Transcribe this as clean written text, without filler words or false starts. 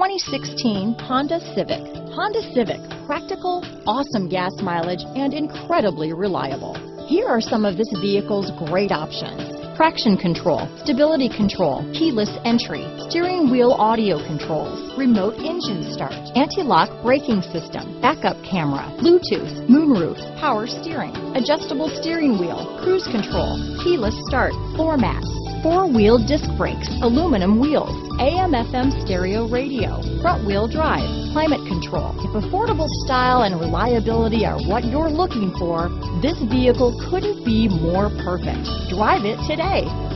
2016 Honda Civic. Honda Civic, practical, awesome gas mileage, and incredibly reliable. Here are some of this vehicle's great options: traction control, stability control, keyless entry, steering wheel audio controls, remote engine start, anti-lock braking system, backup camera, Bluetooth, moonroof, power steering, adjustable steering wheel, cruise control, keyless start, floor mats, four-wheel disc brakes, aluminum wheels, AM/FM stereo radio, front-wheel drive, climate control. If affordable style and reliability are what you're looking for, this vehicle couldn't be more perfect. Drive it today.